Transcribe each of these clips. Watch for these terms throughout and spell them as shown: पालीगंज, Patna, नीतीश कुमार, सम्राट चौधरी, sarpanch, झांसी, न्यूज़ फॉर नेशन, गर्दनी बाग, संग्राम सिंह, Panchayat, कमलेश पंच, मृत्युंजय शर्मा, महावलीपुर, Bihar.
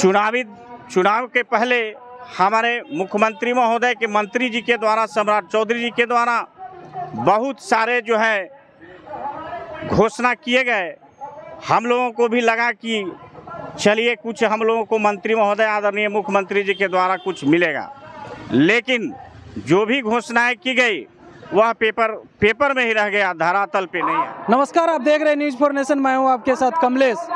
चुनाव के पहले हमारे मुख्यमंत्री महोदय के मंत्री जी के द्वारा, सम्राट चौधरी जी के द्वारा बहुत सारे जो है घोषणा किए गए। हम लोगों को भी लगा कि चलिए कुछ हम लोगों को मंत्री महोदय आदरणीय मुख्यमंत्री जी के द्वारा कुछ मिलेगा, लेकिन जो भी घोषणाएं की गई वह पेपर में ही रह गया, धरातल पे नहीं है। नमस्कार, आप देख रहे हैं न्यूज़ फॉर नेशन, मैं हूँ आपके साथ कमलेश।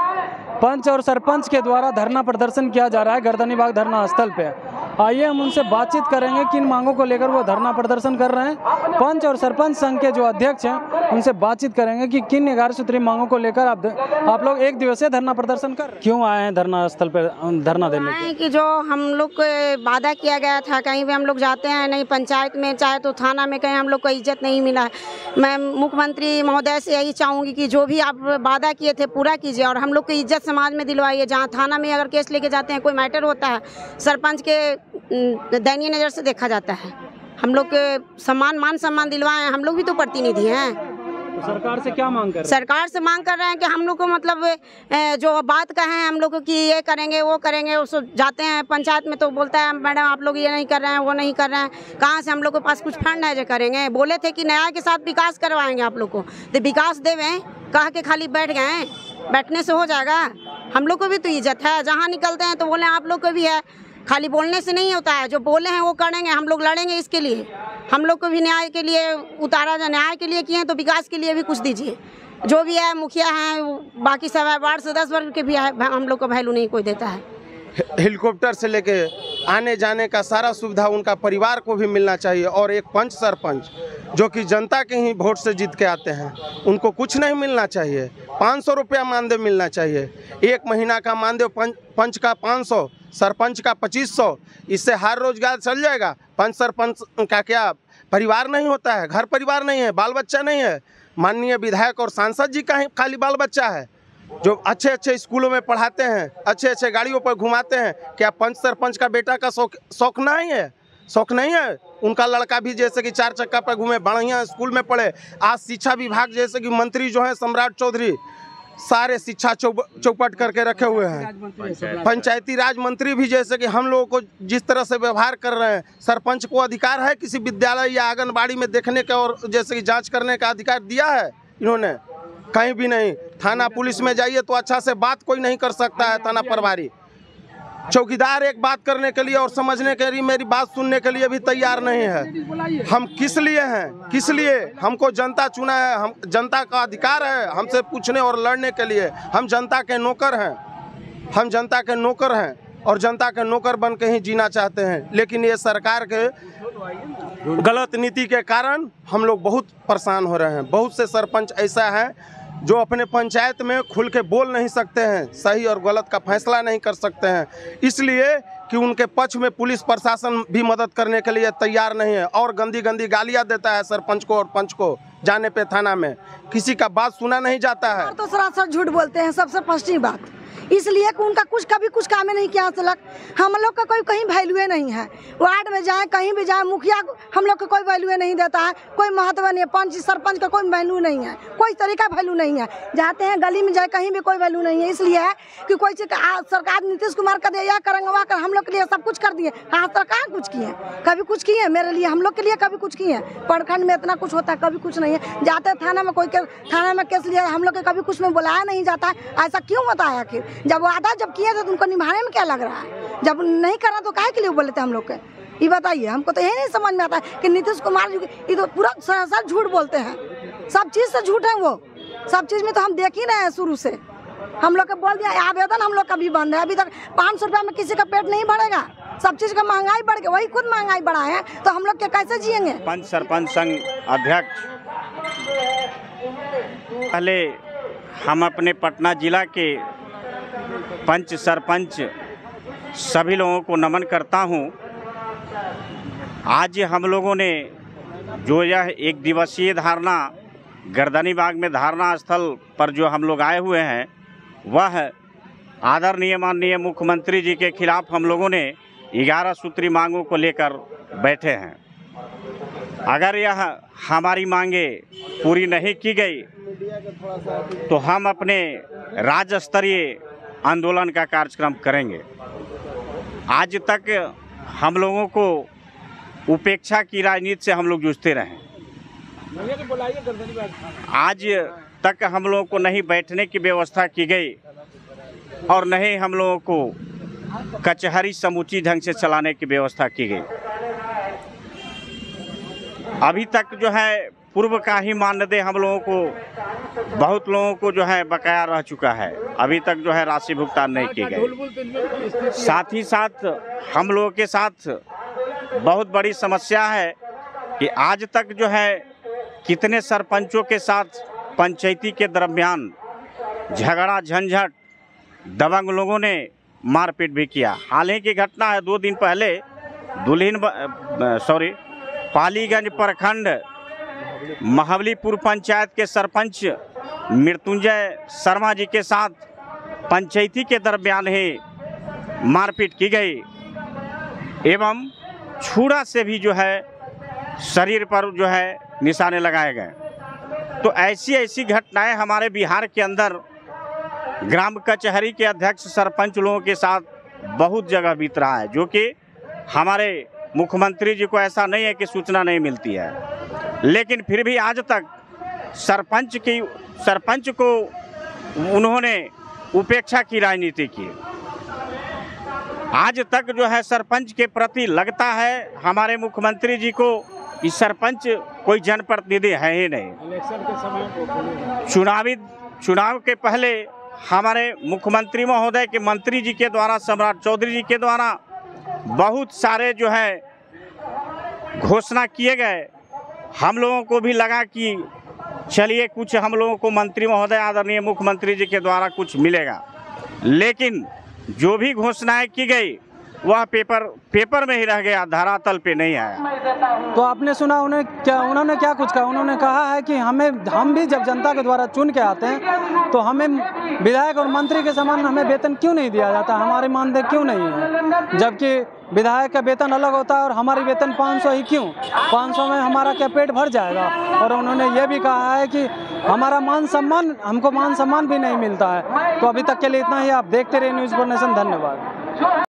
पंच और सरपंच के द्वारा धरना प्रदर्शन किया जा रहा है गर्दनी बाग धरना स्थल पे। आइए हम उनसे बातचीत करेंगे किन मांगों को लेकर वो धरना प्रदर्शन कर रहे हैं। पंच और सरपंच संघ के जो अध्यक्ष हैं उनसे बातचीत करेंगे कि किन 11 सूत्रीय मांगों को लेकर आप लोग एक दिवसीय धरना प्रदर्शन कर क्यों आए हैं धरना स्थल पर धरना देने के? कि जो हम लोग को वादा किया गया था, कहीं भी हम लोग जाते हैं नहीं, पंचायत में चाहे तो थाना में, कहीं हम लोग को इज्जत नहीं मिला है। मैं मुख्यमंत्री महोदय से यही चाहूँगी कि जो भी आप वादा किए थे पूरा कीजिए और हम लोग को इज्जत समाज में दिलवाइए। जहाँ थाना में अगर केस लेके जाते हैं कोई मैटर होता है, सरपंच के दयनीय नज़र से देखा जाता है। हम लोग के सम्मान मान सम्मान दिलवाएं, हम लोग भी तो प्रतिनिधि हैं। सरकार से क्या मांग कर रहे हैं? सरकार से मांग कर रहे हैं कि हम लोग को मतलब जो बात कहें हम लोग कि ये करेंगे वो करेंगे, उसको जाते हैं पंचायत में तो बोलता है मैडम आप लोग ये नहीं कर रहे हैं वो नहीं कर रहे हैं। कहाँ से हम लोग के पास कुछ फंड है जो करेंगे? बोले थे कि नया के साथ विकास करवाएंगे आप लोग को, तो विकास देवे कह के खाली बैठ गए। बैठने से हो जाएगा? हम लोग को भी तो इज्जत है, जहाँ निकलते हैं तो बोले आप लोग को भी है, खाली बोलने से नहीं होता है। जो बोले हैं वो करेंगे, हम लोग लड़ेंगे इसके लिए। हम लोग को भी न्याय के लिए उतारा जाए, न्याय के लिए किए हैं तो विकास के लिए भी कुछ दीजिए। जो भी है मुखिया हैं, बाकी सब है, वार्ड सदस्य वर्ग के भी है, हम लोग को वैल्यू नहीं कोई देता है। हेलीकॉप्टर से लेके आने जाने का सारा सुविधा उनका परिवार को भी मिलना चाहिए। और एक पंच सरपंच जो कि जनता के ही वोट से जीत के आते हैं उनको कुछ नहीं मिलना चाहिए। 500 रुपया मानदेय मिलना चाहिए, एक महीना का मानदेय। पंच का 500, सरपंच का 2500, इससे हर रोजगार चल जाएगा। पंच सरपंच का क्या परिवार नहीं होता है? घर परिवार नहीं है, बाल बच्चा नहीं है। माननीय विधायक और सांसद जी का ही खाली बाल बच्चा है, जो अच्छे अच्छे स्कूलों में पढ़ाते हैं, अच्छे अच्छे गाड़ियों पर घुमाते हैं। क्या पंच सरपंच का बेटा का शौक नहीं है? शौक नहीं है? उनका लड़का भी जैसे कि 4 चक्का पर घूमे, बढ़िया स्कूल में पढ़े। आज शिक्षा विभाग जैसे कि मंत्री जो है सम्राट चौधरी, सारे शिक्षा चौपट करके रखे हुए हैं। पंचायती राज मंत्री भी जैसे कि हम लोगों को जिस तरह से व्यवहार कर रहे हैं, सरपंच को अधिकार है किसी विद्यालय या आंगनबाड़ी में देखने का और जैसे कि जाँच करने का अधिकार दिया है इन्होंने? कहीं भी नहीं। थाना पुलिस में जाइए तो अच्छा से बात कोई नहीं कर सकता है। थाना प्रभारी चौकीदार एक बात करने के लिए और समझने के लिए, मेरी बात सुनने के लिए भी तैयार नहीं है। हम किस लिए हैं? किस लिए हमको जनता चुना है? हम जनता का अधिकार है हमसे पूछने और लड़ने के लिए। हम जनता के नौकर हैं, हम जनता के नौकर हैं और जनता के नौकर बन के ही जीना चाहते हैं। लेकिन ये सरकार के गलत नीति के कारण हम लोग बहुत परेशान हो रहे हैं। बहुत से सरपंच ऐसा है जो अपने पंचायत में खुल के बोल नहीं सकते हैं, सही और गलत का फैसला नहीं कर सकते हैं, इसलिए कि उनके पक्ष में पुलिस प्रशासन भी मदद करने के लिए तैयार नहीं है और गंदी गंदी गालियां देता है सरपंच को और पंच को। जाने पे थाना में किसी का बात सुना नहीं जाता है तो सरासर झूठ बोलते हैं। सबसे फर्स्ट बात इसलिए कि उनका कुछ कभी कुछ काम नहीं किया। हम लोग का कोई कहीं वैल्यू नहीं है, वार्ड में जाए कहीं भी जाए मुखिया हम लोग को कोई वैल्यू नहीं देता है, कोई महत्व नहीं है। पंच सरपंच का कोई वैल्यू नहीं है, कोई तरीका वैल्यू नहीं है। जाते हैं गली में जाए कहीं भी कोई वैल्यू नहीं है। इसलिए है कि कोई चीज सरकार नीतीश कुमार का दे या करेंगे वहाँ कर, हम लोग के लिए सब कुछ कर दिए। कहाँ सरकार कुछ किए? कभी कुछ किए मेरे लिए, हम लोग के लिए कभी कुछ किए? प्रखंड में इतना कुछ होता है, कभी कुछ नहीं है। जाते थाना में कोई थाना में केस लिया, हम लोग के कभी कुछ में बुलाया नहीं जाता है। ऐसा क्यों होता है आखिर? जब वादा जब किए थे तो उनको निभाने में क्या लग रहा है? जब नहीं कर रहा तो काहे के लिए बोले थे हम लोग के? ये बताइए, हमको तो यही नहीं समझ में आता है कि नीतीश कुमार जी ये तो पूरा सरासर झूठ बोलते हैं। सब चीज़ से झूठ है वो, सब चीज़ में तो हम देख ही रहे हैं। शुरू से हम लोग के बोल दिया, आवेदन हम लोग का भी बंद है। अभी तक 500 रुपया में किसी का पेट नहीं भरेगा। सब चीज़ का महंगाई बढ़ गई, वही खुद महंगाई बढ़ा है, तो हम लोग क्या कैसे जियेंगे? पंच सरपंच संघ अध्यक्ष पहले हम अपने पटना जिला के पंच सरपंच सभी लोगों को नमन करता हूं। आज हम लोगों ने जो यह एक दिवसीय धरना गर्दनी बाग में धरना स्थल पर जो हम लोग आए हुए हैं, वह आदरणीय माननीय मुख्यमंत्री जी के खिलाफ हम लोगों ने 11 सूत्रीय मांगों को लेकर बैठे हैं। अगर यह हमारी मांगें पूरी नहीं की गई तो हम अपने राज्य स्तरीय आंदोलन का कार्यक्रम करेंगे। आज तक हम लोगों को उपेक्षा की राजनीति से हम लोग जूझते रहे। आज तक हम लोगों को नहीं बैठने की व्यवस्था की गई और नहीं हम लोगों को कचहरी समूची ढंग से चलाने की व्यवस्था की गई। अभी तक जो है पूर्व का ही मानदेय हम लोगों को, बहुत लोगों को जो है बकाया रह चुका है, अभी तक जो है राशि भुगतान नहीं की गई। साथ ही साथ हम लोगों के साथ बहुत बड़ी समस्या है कि आज तक जो है कितने सरपंचों के साथ पंचायती के दरमियान झगड़ा झंझट दबंग लोगों ने मारपीट भी किया। हाल ही की घटना है, 2 दिन पहले पालीगंज प्रखंड महावलीपुर पंचायत के सरपंच मृत्युंजय शर्मा जी के साथ पंचायती के दरमियान ही मारपीट की गई एवं छुरा से भी जो है शरीर पर जो है निशाने लगाए गए। तो ऐसी घटनाएं हमारे बिहार के अंदर ग्राम कचहरी के अध्यक्ष सरपंच लोगों के साथ बहुत जगह बीत रहा है, जो कि हमारे मुख्यमंत्री जी को ऐसा नहीं है कि सूचना नहीं मिलती है, लेकिन फिर भी आज तक सरपंच को उन्होंने उपेक्षा की राजनीति की। आज तक जो है सरपंच के प्रति लगता है हमारे मुख्यमंत्री जी को कि सरपंच कोई जनप्रतिनिधि है ही नहीं। चुनाव के पहले हमारे मुख्यमंत्री महोदय के मंत्री जी के द्वारा, सम्राट चौधरी जी के द्वारा बहुत सारे जो है घोषणा किए गए। हम लोगों को भी लगा कि चलिए कुछ हम लोगों को मंत्री महोदय आदरणीय मुख्यमंत्री जी के द्वारा कुछ मिलेगा, लेकिन जो भी घोषणाएं की गई वह पेपर में ही रह गया, धरातल पे नहीं आया। तो आपने सुना उन्होंने क्या कुछ कहा? उन्होंने कहा है कि हम भी जब जनता के द्वारा चुन के आते हैं तो हमें विधायक और मंत्री के समान हमें वेतन क्यों नहीं दिया जाता, हमारे मानदेय क्यों नहीं है, जबकि विधायक का वेतन अलग होता है और हमारी वेतन 500 ही क्यों, 500 में हमारा क्या पेट भर जाएगा। और उन्होंने ये भी कहा है कि हमारा हमको मान सम्मान भी नहीं मिलता है। तो अभी तक के लिए इतना ही, आप देखते रहिए न्यूज़ फॉर नेशन। धन्यवाद।